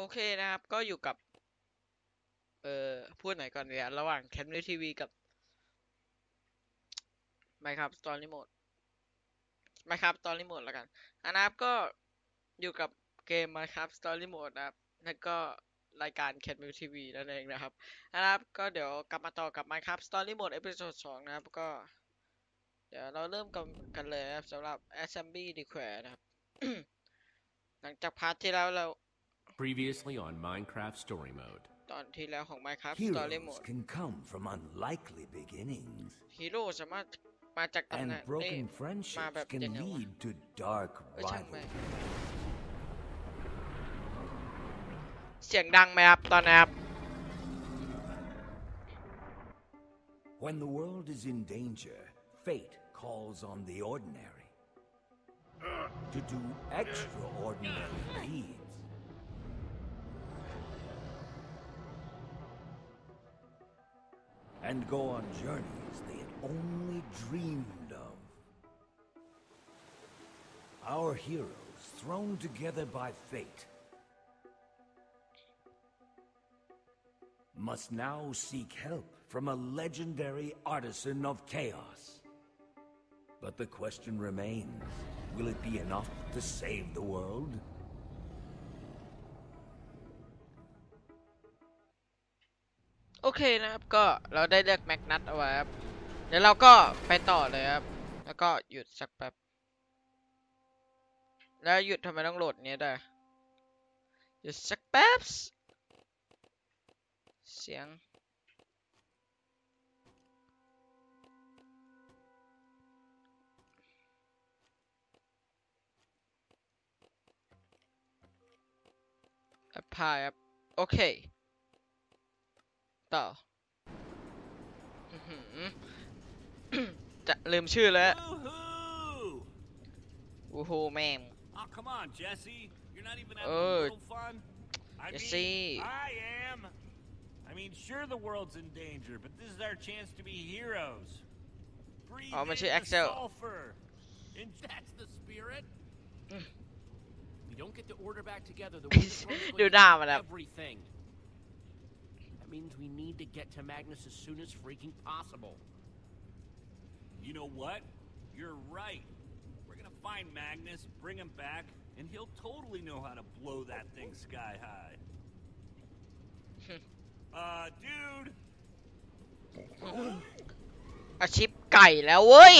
โอเคนะครับก็อยู่กับพูดไหนก่อนดีระหว่าง Catmeow TV กับ Minecraft Story Mode Minecraft Story Mode แล้วกันนะครับก็อยู่กับเกม Minecraft Story Mode นะครับแล้วก็รายการ Catmeow TV นั่นเองนะครับก็เดี๋ยวกลับมาต่อกับ Minecraft Story Mode เอพิโซด 2นะครับก็เดี๋ยวเราเริ่มกันเลยครับสำหรับ Assembly Request นะครับ หลังจากพาร์ทที่แล้วเรา Previously on Minecraft Story Mode ตอนที่แล้วของ Minecraft Story Mode can come from unlikely beginnings ฮีโร่สามารถมาจากตำนานได้มาแบบเจ๋งเลยเสียงดังไหมครับตอนนี้ครับ When the world is in danger fate calls on the ordinary to do extraordinary deeds and go on journeys they had only dreamed of. Our heroes thrown together by fate must now seek help from a legendary artisan of chaos. But the question remains, will it be enough to save the world? Okay นะครับก็เราได้เลือกแมกนัสเอาไว้ครับเดี๋ยวเราก็ไปต่อเลยครับแล้วก็หยุดสักแป๊บแล้วหยุดทำไมต้องโหลดเนี้ยได้หยุดสักแป๊บเสียงพายครับโอเคต่อจะลืมชื่อแล้ววู้ฮู้แม่งเจสซี่I mean, sure the world's in danger, but this is our chance to be heroes. Breathe in the sulfur. And that's the spirit. We don't get to order back together the way we're going to everything. That means we need to get to Magnus as soon as freaking possible. You know what? You're right. We're going to find Magnus, bring him back, and he'll totally know how to blow that thing sky high. Dude. อาชีพไก่แล้วเว้ย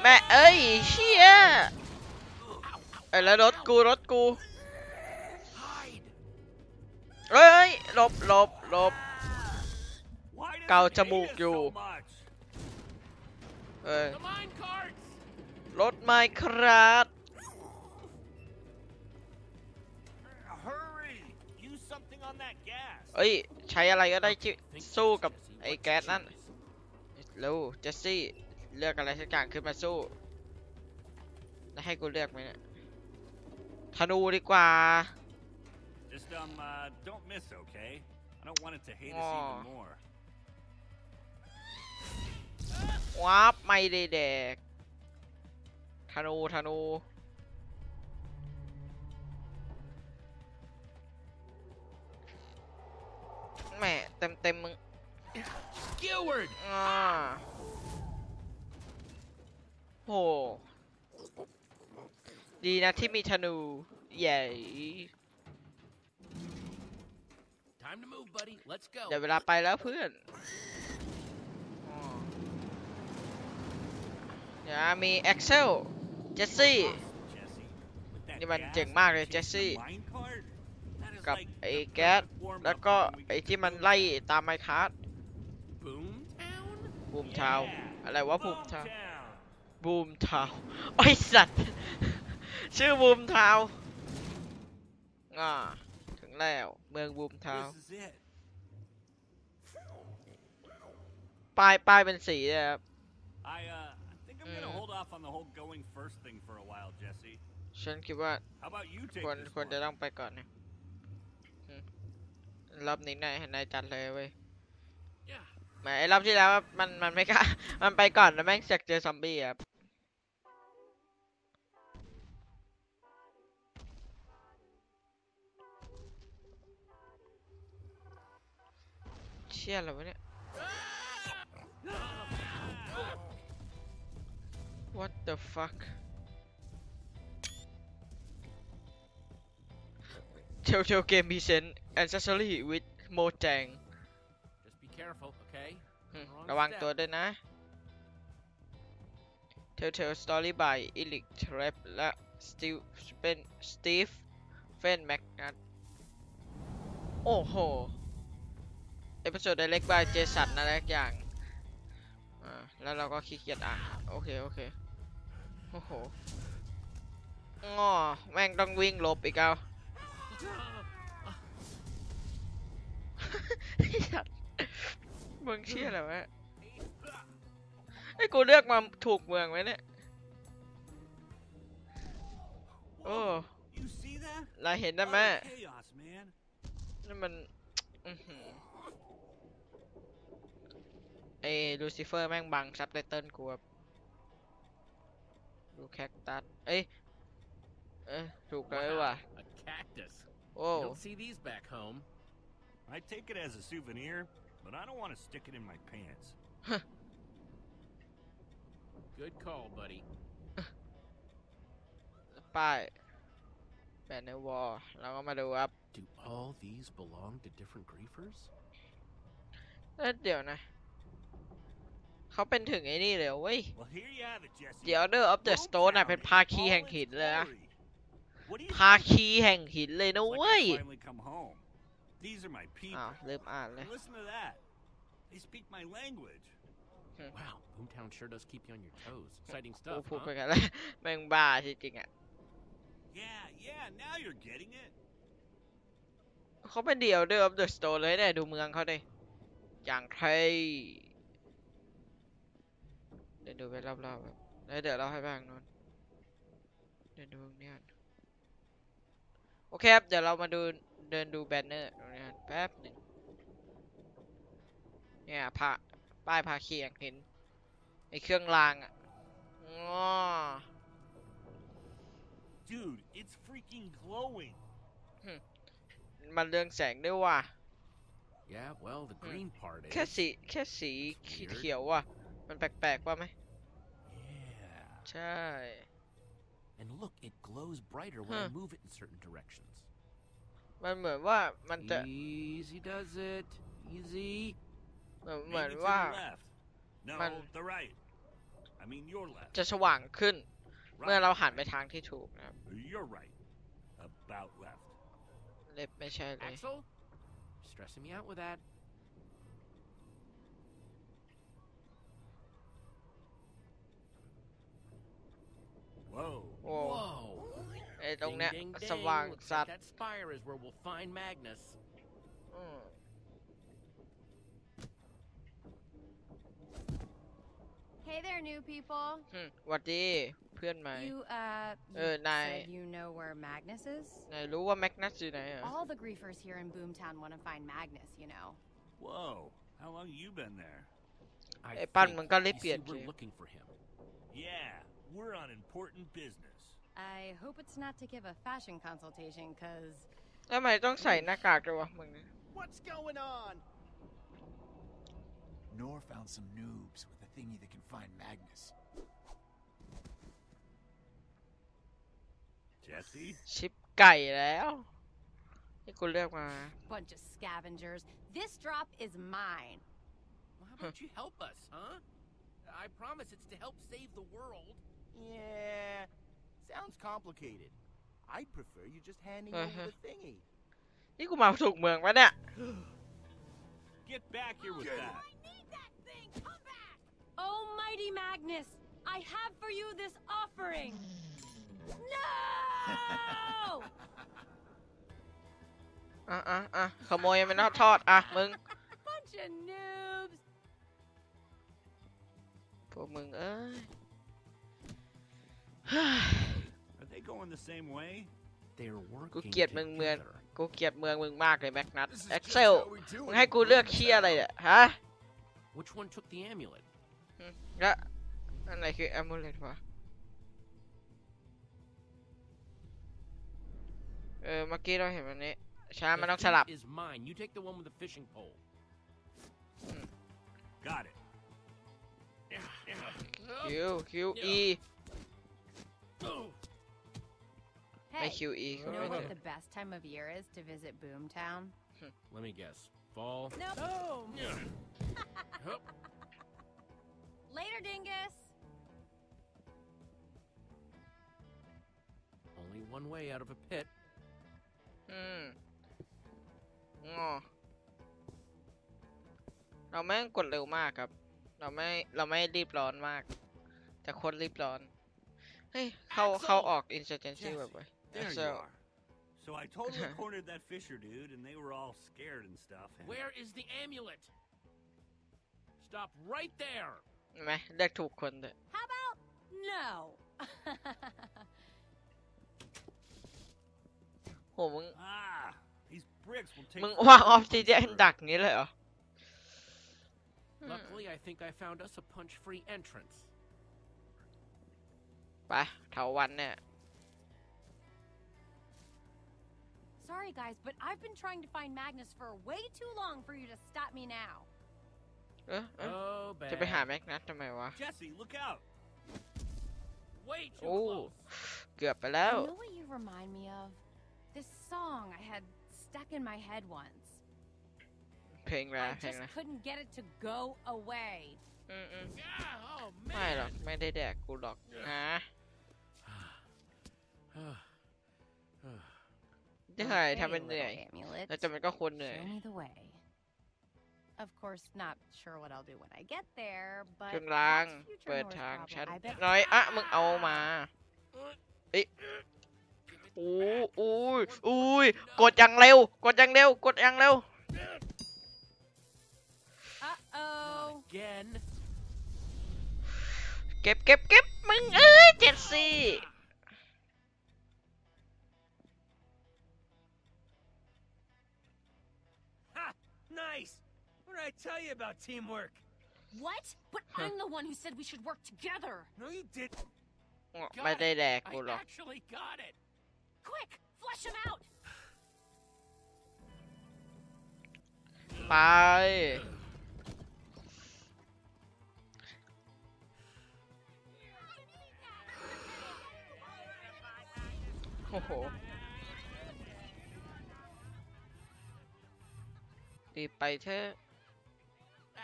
แม่เอ้ยเชี่ยไอ้แล้วรถกูเฮ้ยหลบเกาจมูกอยู่เฮ้ยรถMinecraftเอ้ยใช้อะไรก็ได้ที่สู้กับไอ้แก๊สนั่นเร็วเจสซี่เลือกอะไรสักอย่างขึ้นมาสู้แล้วให้กูเลือกไหมเนี่ยธนูดีกว่าว้าบไม่ได้แดกธนูแม่เต็มมึงโหดีนะที่มีธนูใหญ่เดี๋ยวเวลาไปแล้วเพื่อนอย่ามีแอ็กเซลเจสซี่นี่มันเจ๋งมากเลยเจสซี่กับไอ้แก๊สแล้วก็ไอ้ที่มันไล่ตามไมค์คาร์ด Boomtown อะไรวะ Boomtown Boomtown ไอ้สัตว์ชื่อ Boomtown ถึงแล้วเมือง Boomtown ป้ายเป็นสีนะครับฉันคิดว่าควรจะต้องไปก่อนนะรอบนี้นายจัดเลยเว้ยแหมไอ้รอบที่แล้วมันไม่กล้ามันไปก่อนแล้วแม่งเสกเจอซอมบี้ครับ ชี่ยอะไรวะเนี่ย What the fuck เทลเทลเกมมีเซน Accessory with Mojang ระวังตัวด้วยนะ Telltale Story by Eric Trap และ Steve Magnus โอ้โห Episode Direct by Jason อะไรอย่างแล้วเราก็ขี้เกียจอ่ะโอเคโอเคโอ้โหง้อแม่งต้องวิ่งหลบอีกเอาเมืองเชี่ยอะไรวะไอ้กูเลือกมาถูกเมืองไหมเนี่ยโอ้เราเห็นได้ไหมนั่นมันไอ้ลูซิเฟอร์แม่งบังซับไตเติลกูแบบดูแคคตัสเอ้ยถูกเลยว่ะโอ้I take it as a souvenir, but I don't want to stick it in my pants. Huh. Good call, buddy. Bye. Bad new wall. Now I'm gonna do up. Do all these belong to different griefers? เดี๋ยวนะเขาเป็นถึงไอ้นี่เลยเว้ยเดี๋ยวเดอร์ออฟเดอะสโตนน่ะเป็นภาคีแห่งหินเลยนะภาคีแห่งหินเลยนะเว้ยThese are my people. Listen to that. They speak my language. Wow, Boomtown sure does keep you on your toes. Exciting stuff, huh? Yeah, now you're getting it. เขาเป็นเดียวเดิม The Store เลยเนี่ยดูเมืองเขาดิอย่างใครเดี๋ยวดูไปรอบๆแล้วเดี๋ยวเราให้บ้างนู้นเดี๋ยวดูเนี่ยโอเคครับเดี๋ยวเรามาดูเดินดูแบนเนอร์ตรงนี้แป๊บหนึ่งเนี่ยป้ายพาคีอย่างเห็นไอเครื่องรางอ่ะง้อ Dude it's freaking glowing มันเรื่องแสงด้วยว่ะ Yeah well the green part แค่สีเขียวว่ะมันแปลกๆว่าไหมใช่ And look it glows brighter when I move it in certain directionsมันเหมือนว่ามันจะ easy does it easy เหมือนว่ามันจะสว่างขึ้นเมื่อเราหันไปทางที่ถูกนะครับเล็บไม่ใช่เลยโอ้ไอ้ตรงเนี้ยสว่างสัตว์ That spire is where we'll find Magnus Hey there new people หวัดดีเพื่อนใหม่นาย You know where Magnus is นายรู้ว่า Magnus อยู่ไหนอ่ะ All the griefers here in Boomtown want to find Magnus you know Whoa how long you been there ไอ้ปั้นมันก็เลยเปลี่ยนไป Yeah we're on important business I hope it's not to give a fashion consultation, 'cause. แล้วมันต้องใส่หน้ากากด้วยวะมึง What's going on? Nor found some noobs with a thingy that can find Magnus. Jesse. ชิปไก่แล้วที่กูเลือกมา Bunch of scavengers. This drop is mine. Well, how about you help us, huh? I promise it's to help save the world. Yeah.Sounds complicated. I'd prefer you just handing over the thingy. นี่กูมาถูกเมืองวะเนี่ย Get back here with that. Oh mighty Magnus, I have for you this offering. No! ขโมยมันทอดอ่ะมึง Bunch of noobs. พวกมึงเอ้ยAre they going the same way? They're working. กูเกลียดเมืองมึงมากเลยแม็กนัทเอ็กเซลมึงให้กูเลือกเคียอะไรเนี่ยฮะ Which one took the amulet? ละอันไหนคือ amulet วะเมื่อกี้เราเห็นอันนี้ช้ามันต้องสลับ Got it. Q E. Hey, QE. You know what the best time of year is to visit Boomtown? Let me guess. Fall. No. Later, dingus. Only one way out of a pit.เราแม่งกดเร็วมากครับเราไม่รีบร้อนมากแต่คนรีบร้อนเฮ้ยเขาออก insurgency แบบไป So I totally cornered that fisher dude and they were all scared and stuff. Where is the amulet? Stop right there. ไหมเลือกถูกคนเลย How about no? โหมึงวางออฟซิเดียนดักนี้เลยเหรอ Luckily, I think I found us a punch-free entrance. ไปเถาวัลย์เนี่ย Sorry guys, but I've been trying to find Magnus for way too long for you to stop me now. จะไปหาแม็กนัสทำไมวะ Jesse, look out! Wait, you're close. เกือบไปแล้ว You know what you remind me of? This song I had stuck in my head once.I just couldn't get it to go away. Oh man. ไม่ได้แดกกูหรอกนะได้ทำเป็นเหนื่อยแล้วจะมันก็คนเหนื่อย Of course, not sure what I'll do when I get there, but กลางเปิดทางฉันน้อยอะมึงเอามาอิอุ้ยกดอย่างเร็วเก็บมึงเอ้ยเจ็ดสี่ฮะ nice what did I tell you about teamwork what but I'm the one who said we should work together no you didn't ไม่ได้แดกกูหรอก I actually got it quick flush him out ไปโอ้โหรีบไปเถอะ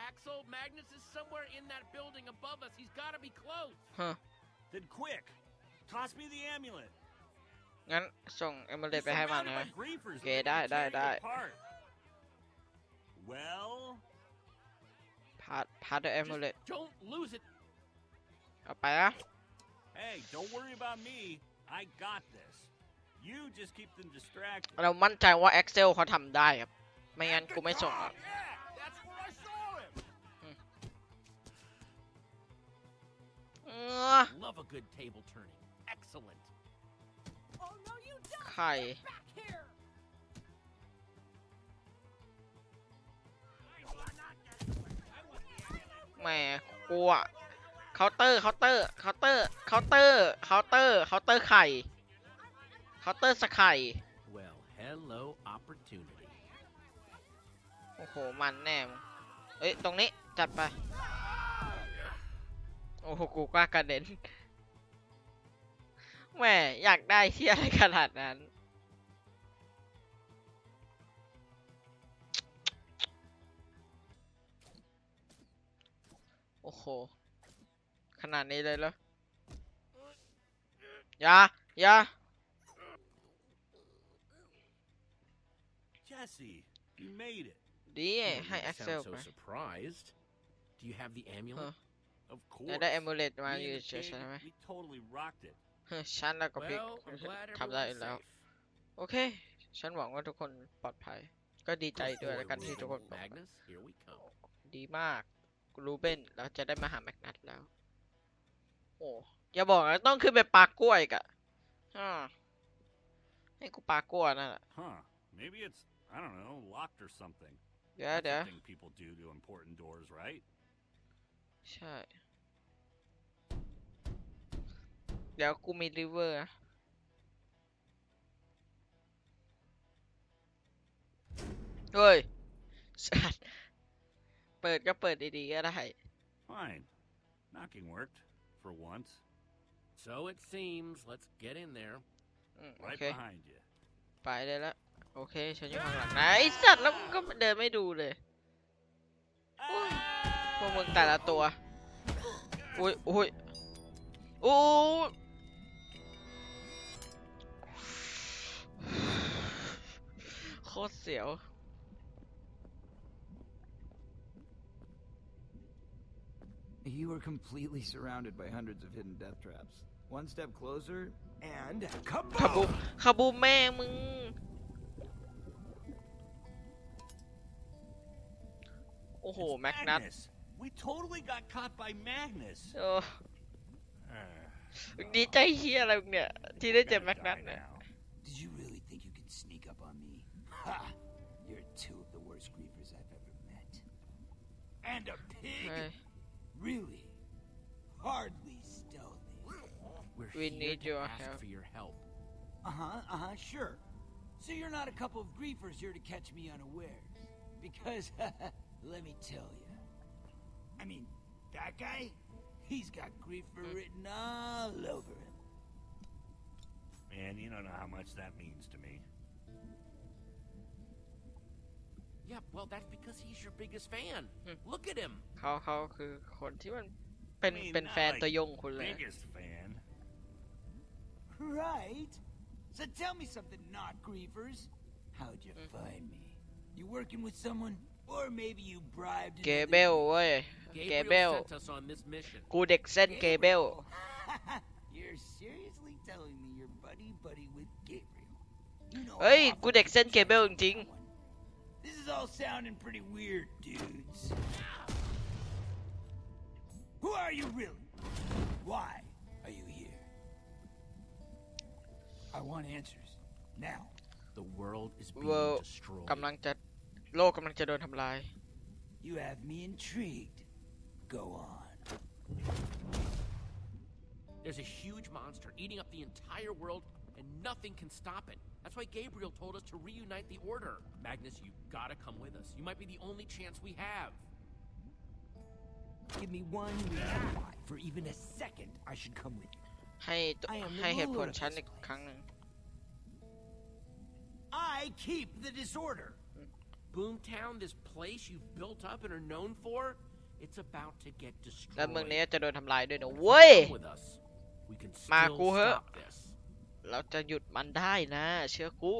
Axel Magnus is somewhere in that building above us. He's got to be close. Huh. Then quick, toss me the amulet. งั้นส่ง amulet ไปให้มันนะโอเคได้ Well, pass the amulet. Don't lose it. เอาไปนะ Hey, don't worry about me. I got this.You just keep them distracted. เรามั่นใจว่า Axel เขาทำได้ครับไม่งั้นกูไม่ส่งหรอกใครแหมกลัวเคาน์เตอร์ไข่เคาน์เตอร์สกาย Well, hello opportunity โอ้โหมันแน่เอ้ยตรงนี้จัดไปโอ้โหกูกล้ากระเด็นแหมอยากได้เที่ยอะไรขนาดนั้นโอ้โหขนาดนี้เลยเหรออย่าJesse, you made it. Yeah, hi Axel. So surprised. Do you have the amulet? Of course. That amulet, man, you just totally rocked it. ฉันแล้วก็พี่ทำได้แล้วโอเคฉันหวังว่าทุกคนปลอดภัยก็ดีใจด้วยแล้วกันที่ทุกคนปลอดภัยดีมากรูเบนเราจะได้มาหาแมกนัสแล้วโอ้อย่าบอกนะต้องขึ้นไปปากล้วยกะให้กูปากล้วยนั่นแหละ Maybe it's I don't know, locked or something. Yeah, that's something people do to important doors, right? ใช่เดี๋ยวกูมีริเวอร์นะเฮ้ยสัตว์ เปิดก็เปิดดีๆก็ได้ Fine. Knocking worked for once. So it seems. Let's get in there. Right behind you. ไปได้แล้วโอเคฉันอยู่ข้างหลังนะไอ้สัตว์แล้วมึงก็เดินไม่ดูเลยพวกมึงแต่ละตัวอุ้ยอุ้ยอู้โคตรเสียวYou are completely surrounded by hundreds of hidden death traps. One step closer, and kaboom! Kaboom, man, you! Oh, Magnus! We totally got caught by Magnus. Oh, this guy here, like me. Did I get Magnus? Did you really think you could sneak up on me? Ha! You're two of the worst griefers I've ever met. And a pig. Hey.Really, hardly stealthy. We need your help. For your help. Sure. So you're not a couple of griefers here to catch me unawares, because let me tell you. I mean, that guy, he's got griefer written all over him. Man, you don't know how much that means to me. Yeah, well, that's because he's your biggest fan. Look at him. เขาคือคนที่มันเป็นแฟนตัวยงคุณเลย Biggest fan. Right. So tell me something, not grievers. How'd you find me? You working with someone, or maybe you bribed? Gabriel, boy. Gabriel sent us on this mission. กูเด็กเส้น Gabriel. You're seriously telling me you're buddy with Gabriel? เฮ้ยกูเด็กเส้น Gabriel จริงThis is all sounding pretty weird, dudes. Who are you really? Why are you here? I want answers now. The world is being destroyed. กำลังจะโลกกำลังจะโดนทำลาย You have me intrigued. Go on. There's a huge monster eating up the entire world, and nothing can stop it.That's why Gabriel told us to reunite the order. Magnus, you've got to come with us. You might be the only chance we have. Give me one reason why, for even a second, I should come with you. I am the ruler of this place. I keep the disorder. Boomtown, this place you've built up and are known for, it's about to get destroyed. แล้วเมืองนี้จะโดนทำลายด้วยนะเว้ยมากูเหอะเราจะหยุดมันได้นะเชื่อกู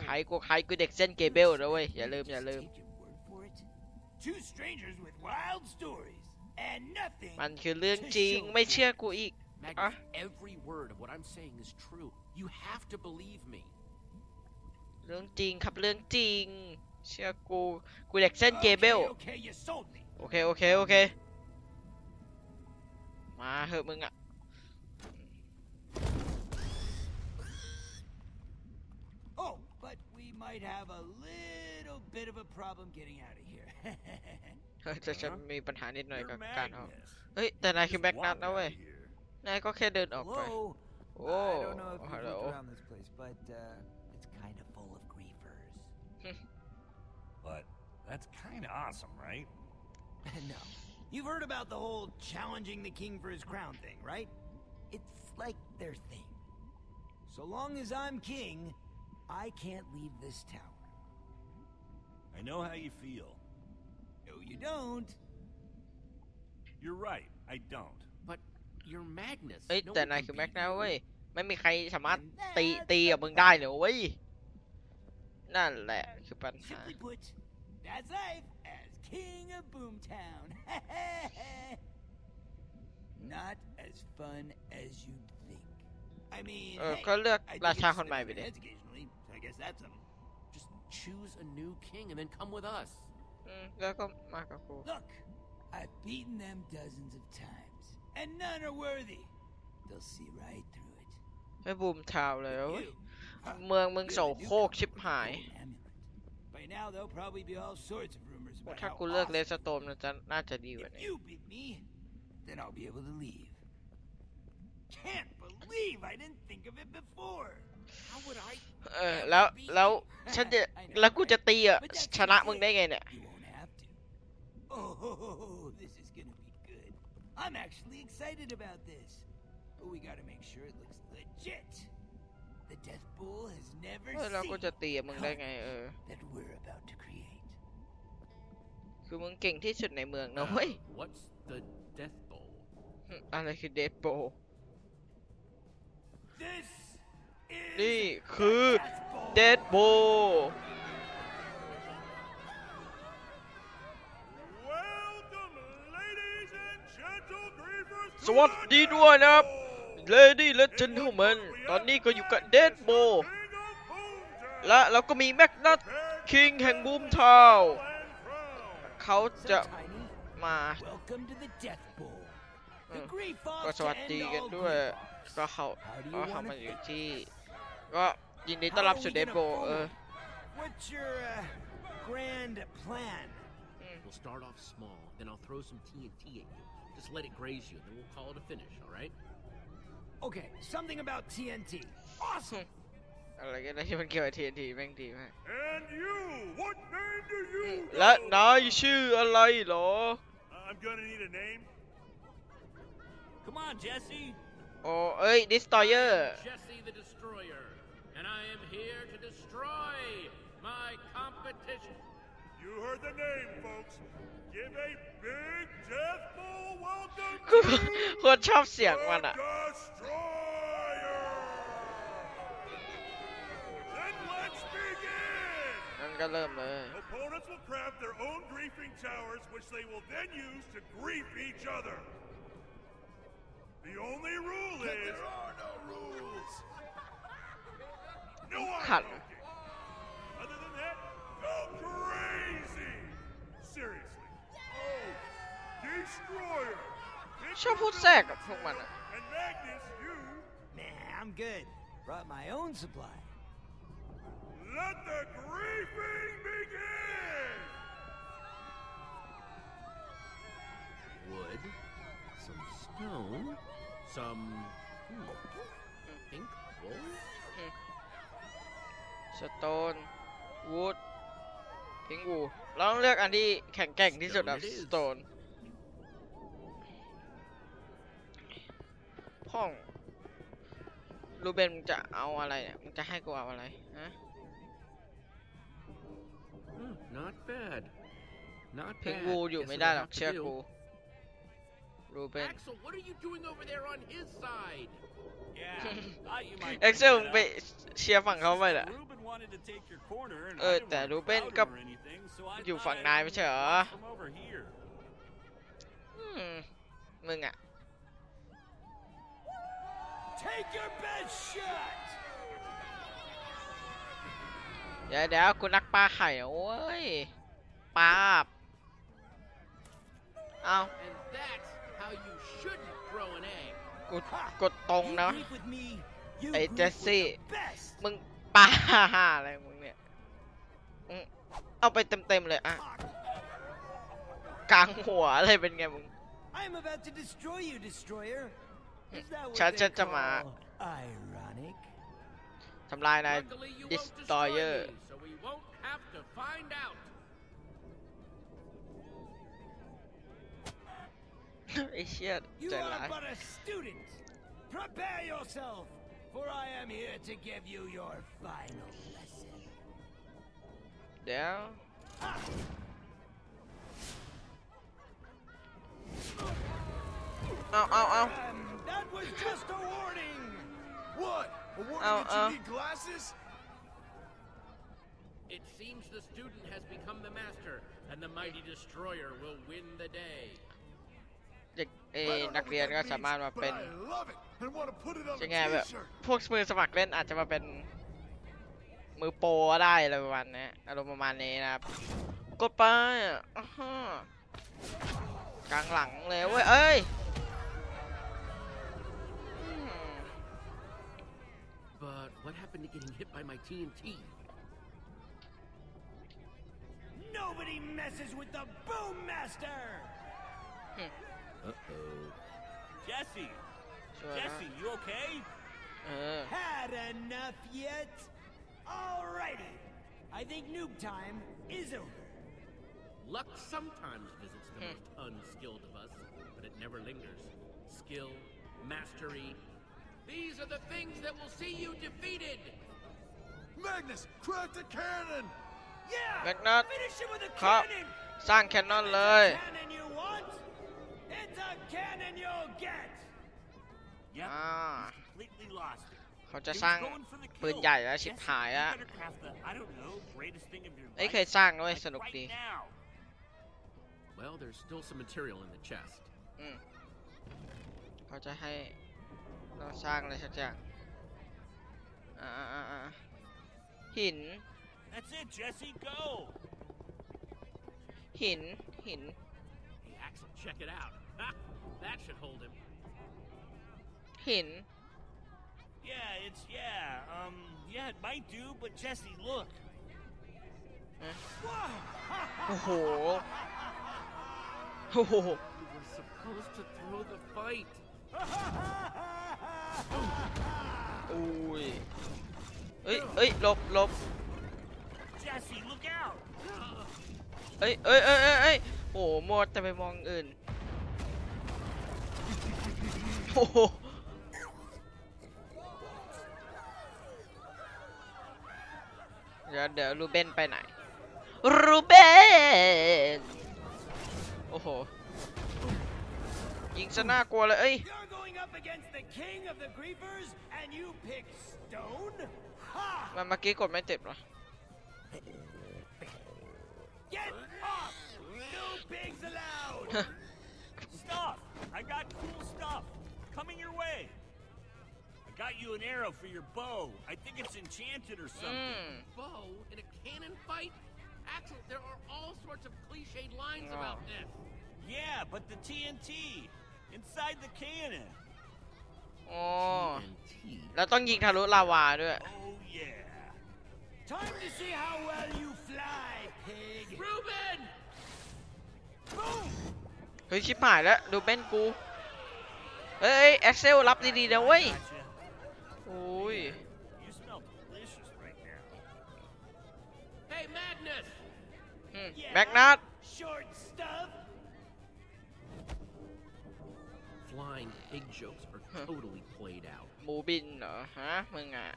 ใครกูเด็กเส้นเกเบลนะเว้ยอย่าลืมมันคือเรื่องจริงไม่เชื่อกูอีกอ่ะ Every word of what I'm saying is true. You have to believe me. เรื่องจริงครับเรื่องจริงเชื่อกูเด็กเส้นเกเบลโอเคมาเหอะมึงอ่ะMight have a little bit of a problem getting out of here. จะฉันมีปัญหานิดหน่อยกับการออกเฮ้ยแต่นายคือแบ็กนัทนะเว้ยนายก็แค่เดินออกไปโอ้ฮัลโหล It's kind of full of griefers. But that's kind of awesome, right? No, you've heard about the whole challenging the king for his crown thing, right? It's like their thing. So long as I'm king.I can't leave this tower. I know how you feel. No, you don't. You're right. I don't. But you're Magnus. เอ้ยแต่นายคือแม็กนะเว้ยไม่มีใครสามารถตีกับมึงได้เลยเว้ยนั่นแหละคือปัญหา Simply put, that's life as king of Boomtown. Not as fun as you'd think. I mean, ก็เลือกราชาคนใหม่ไปดิI guess that's him. Just choose a new king and then come with us. Look, I've beaten them dozens of times, and none are worthy. They'll see right through it. ไปบูมทาวน์เลยเมืองมึงโสโครกชิบหายถ้ากูเลือกเลสโตมน่าจะดีกว่านี้ You beat me, then I'll be able to leave. Can't believe I didn't think of it before.แล้วฉันจะ แล้วกูจะตีอ่ะชนะมึงได้ไงเนี่ย Oh, this is gonna be good. I'm actually excited about this. But we gotta make sure it looks legit. The Death Bowl has never seen that we're about to create. คือมึงเก่งที่สุดในเมืองนะเว้ย What's the Death Bowl? อะไรคือ Death Bowl? นี่คือ Death Bowlสวัสดีด้วยนะครับ Lady Gentlemen ตอนนี้ก็อยู่กับ Death Bowl และเราก็มี Magnus คิงแห่ง Boomtown เขาจะมาก็สวัสดีกันด้วยก็เขามาอยู่ที่ก็ยินดีต้อนรับสู่ Death Bowl Just let it graze you, and then we'll call it a finish, all right? Okay, something about TNT. Awesome! I like it. I even give it TNT. Bang team. And you, what name do you go? Let me shoot a light, lor. I'm gonna need a name. Come on, Jesse. Oh, hey, Destroyer. Jesse the Destroyer, and I am here to destroy my competition. You heard the name, folks. Give a big Death Bowl welcome. คนชอบเสียงมันอ่ะ Then let's begin. งั้นก็เริ่มเลย Opponents will craft their own griefing towers, which they will then use to grief each other. The only rule is there are no rules. No one.Shuffle sack up, come on. And Magnus, you. Nah, I'm good. Brought my own supply. Let the griefing begin. Wood, some stone, some pink wool. Stone, wood, pink wool. เราต้องเลือกอันที่แข็งแกร่งที่สุดครับ stone.พ่องรูเบนมึงจะเอาอะไรเนี่ยมึงจะให้กูเอาอะไรฮะ Not bad Not bad พิงกูอยู่ไม่ได้หรอกเชื่อกูรูเบน Axel what are you doing over there on his side Axel มึงไปเชียร์ฝั่งเขาไปเหรอแต่รูเบนก็อยู่ฝั่งนายไม่ใช่เหรอมึงอ่ะTake your best shot. เดี๋ยวกูนักปลาไข่โอ้ยปาบเอากดตรงนะไอ้เจสซี่มึงปลาอะไรมึงเนี่ยเอาไปเต็มเลยอ่ะกลางหัวอะไรเป็นไงมึงฉันจะมาทำลายนาย Destroyer ไอ้เชี่ยใจร้ายเดี๋ยวเอาThat was just a warning. What? A warning that you need glasses? It seems the student has become the master, and the mighty destroyer will win the day. นักเรียนก็สามารถมาเป็นยังไงแบบพวกมือสมัครเล่นอาจจะมาเป็นมือโปรได้อะไรประมาณนี้อารมณ์ประมาณนี้นะครับกดไปกลางหลังเลยเว้ยเอ้ยBut what happened to getting hit by my TNT? Nobody messes with the Boom Master. Uh-oh. Jesse. Jesse, you okay? Had enough yet? Alrighty. I think noob time is over. Luck sometimes visits the most unskilled of us, but it never lingers. Skill, mastery, these are the things that will see you defeated. Magnus, crack the cannon! Yeah! Magnus, finish it with a cannon! Sang cannonเลย. It's a cannon you want, it's a cannon you'll get. Yep, he's completely lost it. เขาจะสร้างปืนใหญ่แล้วชิบหายอ่ะไอ้เคยสร้างด้วยสนุกดี Well, there's still some material in the chest. เขาจะให้เราสร้างอะไรสักอย่างหิน That's it, Jesse. Go. หิน Hey, Axel, check it out. That should hold him. หินYeah, it's yeah, it might do, but Jesse, look. Oh. You were supposed to throw the fight. Oh. Hey, hide. Jesse, look out. Hey. Oh, more than I mongอื่น. Oh.เดี๋ยวรูเบนไปไหนรูเบนโอ้โหยิงซะน่ากลัวเลยเอ้ยมันเมื่อกี้กดไม่เจ็บหรอGot you an arrow for your bow. I think it's enchanted or something. Bow in a cannon fight? Axel, there are all sorts of cliched lines about this. Yeah, but the TNT inside the cannon. Oh. Now, we have to shoot through lava too. Oh yeah. Time to see how well you fly, pig. Ruben. Boom. เฮ้ยชิบหายแล้วดูเบนกูเฮ้ย Axel รับดีๆนะเว้ยYou smell delicious right now. Hey, Magnus. Yeah, Magnus. Short stuff. Flying pig jokes are totally played out. หมูบินเหรอฮะมึงอ่ะ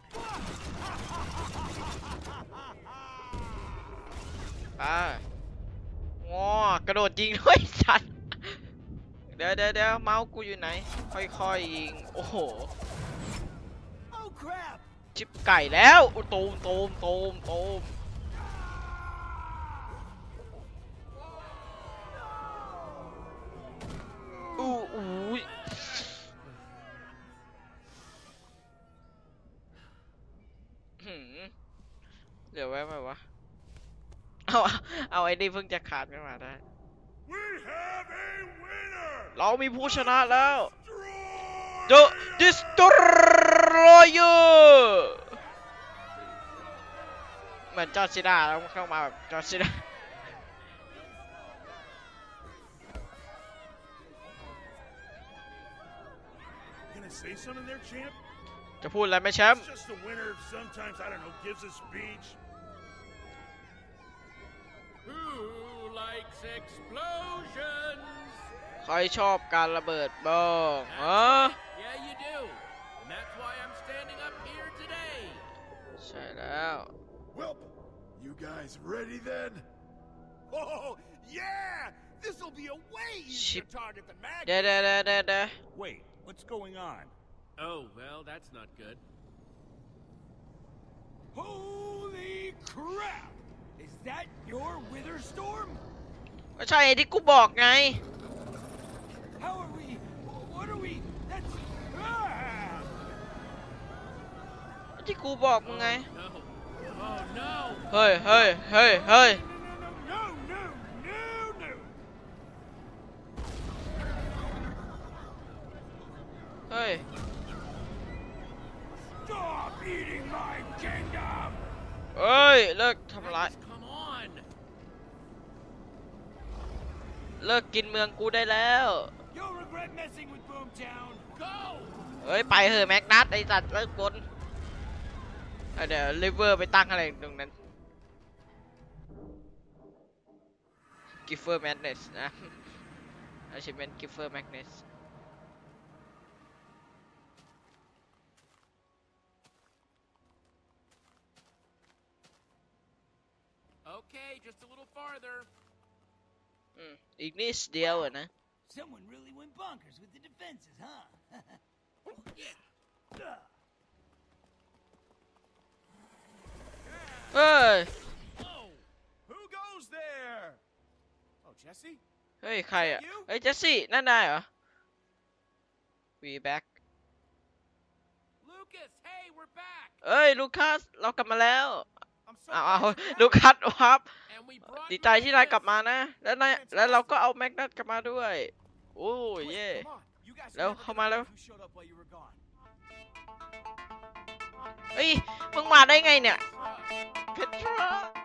อ๋อกระโดดยิงด้วยฉันเดี๋ยวเมาส์กูอยู่ไหนค่อยๆยิงโอ้โหชิปไก่แล้วตูมอู้ยเดี๋ยวแวะไหมวะเอาไอ้นี่เพิ่งจะขาดกันมาได้เรามีผู้ชนะแล้วDestroy you เหมือนจอร์ซิน่าแล้วเข้ามาแบบจอร์ซิน่าจะพูดอะไรไหมแชมป์ใครชอบการระเบิดบ้างฮะใช่แล้ว Well, you guys ready then? Oh yeah, this'll be a way easier target than Magnus. Wait, what's going on? Oh well, that's not good. Holy crap! Is that your wither storm? ก็ใช่ที่กูบอกไงที่กูบอกมึงไงเฮ้ยเลิกทำร้ายเลิกกินเมืองกูได้แล้วเฮ้ยไปเหอะแม็กนัสไอ้สัตว์เลิกกลนเดี๋ยวลิเวอร์ไปตั้งอะไรตรงนั้น Kiefer Magnus. I should mean Kiefer Magnus. Okay, just a little farther. Ignis, the hour, huh? Someone really went bonkers with the defenses, huh? Hey! Oh, who goes there? Oh, Jesse? Hey, Kaya. Hey, Jesse, not I. We back. Lucas, hey, we're back. Hey, Lucas, เรากลับมาแล้ว ดีใจที่นายกลับมานะและเราก็เอาแม็กนัสกลับมาด้วย โอ้ เย่ แล้วเข้ามาแล้ว เฮ้ย มึงมาได้ไงเนี่ย เพทรา